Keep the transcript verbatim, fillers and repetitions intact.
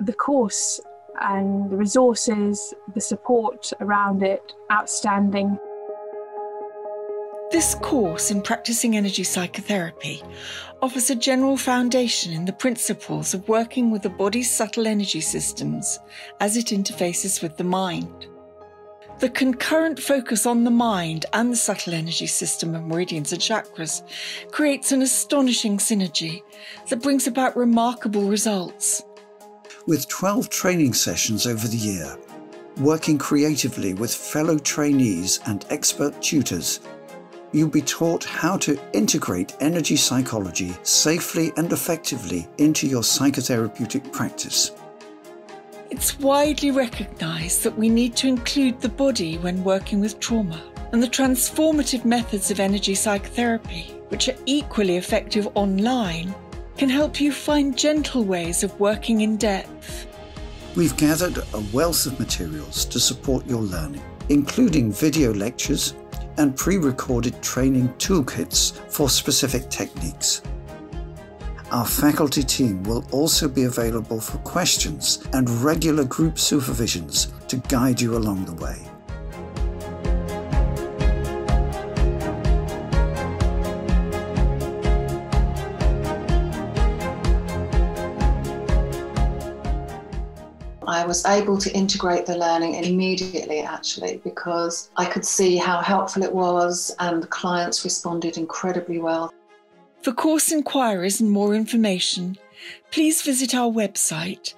The course and the resources, the support around it, outstanding. This course in practicing energy psychotherapy offers a general foundation in the principles of working with the body's subtle energy systems as it interfaces with the mind. The concurrent focus on the mind and the subtle energy system of meridians and chakras creates an astonishing synergy that brings about remarkable results. With twelve training sessions over the year, working creatively with fellow trainees and expert tutors, you'll be taught how to integrate energy psychology safely and effectively into your psychotherapeutic practice. It's widely recognised that we need to include the body when working with trauma, and the transformative methods of energy psychotherapy, which are equally effective online, can help you find gentle ways of working in depth. We've gathered a wealth of materials to support your learning, including video lectures and pre-recorded training toolkits for specific techniques. Our faculty team will also be available for questions and regular group supervisions to guide you along the way. I was able to integrate the learning immediately, actually, because I could see how helpful it was and the clients responded incredibly well. For course inquiries and more information, please visit our website